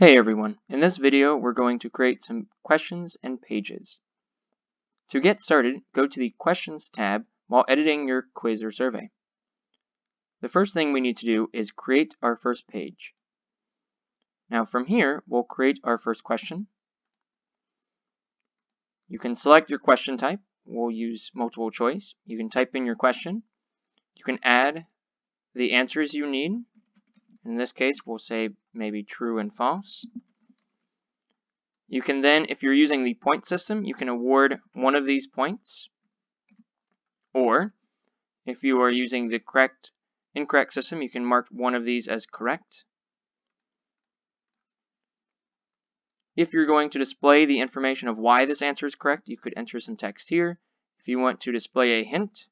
Hey everyone, in this video we're going to create some questions and pages. To get started, go to the Questions tab while editing your quiz or survey. The first thing we need to do is create our first page. Now from here, we'll create our first question. You can select your question type. We'll use multiple choice. You can type in your question. You can add the answers you need. In this case, we'll say maybe true and false. You can then, if you're using the point system, you can award one of these points. Or, if you are using the incorrect system, you can mark one of these as correct. If you're going to display the information of why this answer is correct, you could enter some text here. If you want to display a hint,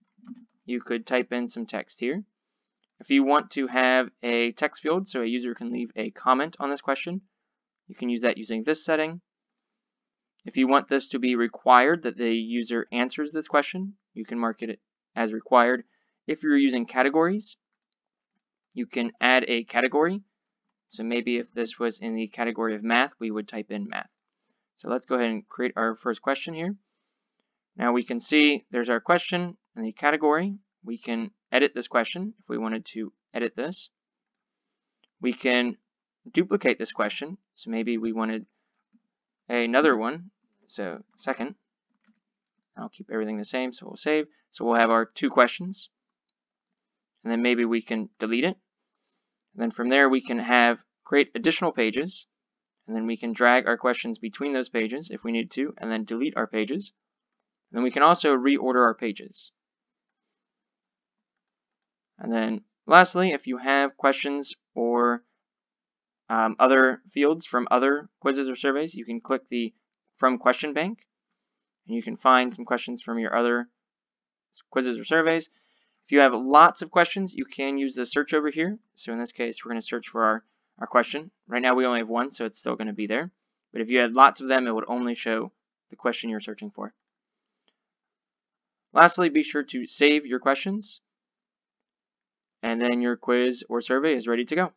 you could type in some text here. If you want to have a text field so a user can leave a comment on this question, you can use that using this setting. If you want this to be required that the user answers this question, you can mark it as required. If you're using categories, you can add a category. So maybe if this was in the category of math, we would type in math. So let's go ahead and create our first question here. Now we can see there's our question and the category. We can edit this question if we wanted to edit this. We can duplicate this question. So maybe we wanted another one. So second, I'll keep everything the same. So we'll save. So we'll have our two questions. And then maybe we can delete it. And then from there we can create additional pages. And then we can drag our questions between those pages if we need to, and then delete our pages. And then we can also reorder our pages. And then lastly, if you have questions or other fields from other quizzes or surveys, you can click the From Question Bank, and you can find some questions from your other quizzes or surveys. If you have lots of questions, you can use the search over here. So in this case, we're going to search for our question. Right now, we only have one, so it's still going to be there. But if you had lots of them, it would only show the question you're searching for. Lastly, be sure to save your questions, and then your quiz or survey is ready to go.